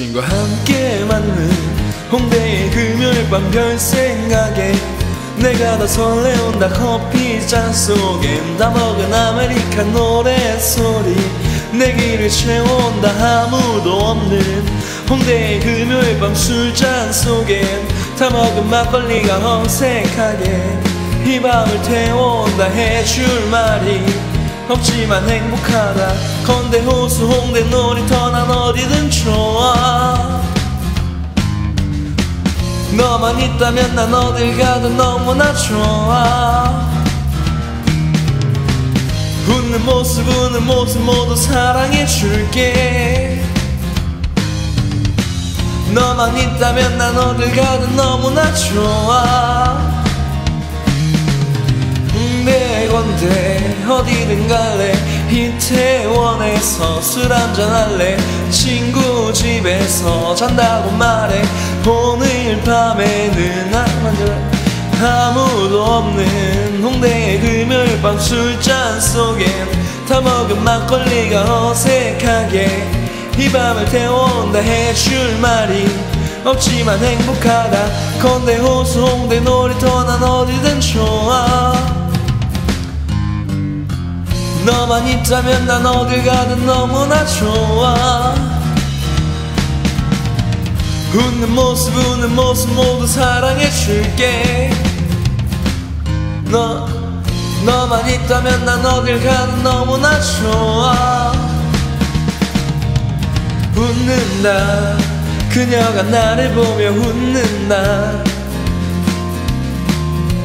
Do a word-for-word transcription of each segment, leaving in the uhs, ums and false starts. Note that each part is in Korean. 당신과 함께 맞는 홍대의 금요일 밤 별 생각에 내가 다 설레온다. 커피 잔 속엔 다 먹은 아메리카노 노랫소리 내 귀를 채운다. 아무도 없는 홍대의 금요일 밤 술잔 속엔 다 먹은 막걸리가 어색하게 이 밤을 태운다. 해줄 말이 없지만 행복하다. 건대 호수 홍대 놀이터 난 어디든 좋아. 너만 있다면 난 어딜 가도 너무나 좋아. 웃는 모습 웃는 모습 모두 사랑해줄게. 너만 있다면 난 어딜 가도 너무나 좋아. 내 건데 어디든 갈래. 이태원에서 술 한잔할래. 친구 집에서 잔다고 말해. 오늘 밤에는 아무도 없는 홍대의 금요일 밤 술잔 속엔 다 먹은 막걸리가 어색하게 이 밤을 태운다. 해줄 말이 없지만 행복하다. 건대 호수 홍대 놀이터 난 어디든 좋아. 너만 있다면 난 어딜 가든 너무나 좋아. 웃는 모습 웃는 모습 모두 사랑해줄게. 너, 너만 있다면 난 어딜 가든 너무나 좋아. 웃는다. 그녀가 나를 보며 웃는다.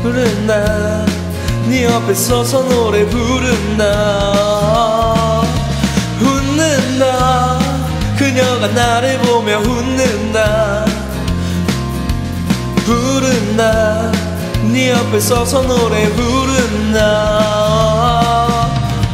웃는다. 네 옆에 서서 노래 부른다. 웃는다. 그녀가 나를 보며 웃는다. 부른다. 네 옆에 서서 노래 부른다.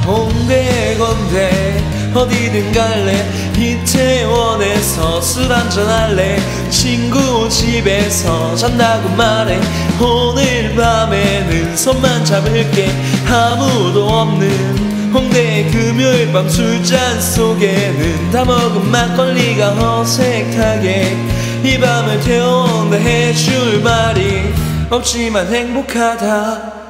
홍대 건대 어디든 갈래. 이태원에서 술 한잔할래. 친구 집에서 잔다고 말해. 오늘 밤에는 손만 잡을게. 아무도 없는 홍대의 금요일 밤 술잔 속에는 다 먹은 막걸리가 어색하게 이 밤을 태운다. 해줄 말이 없지만 행복하다.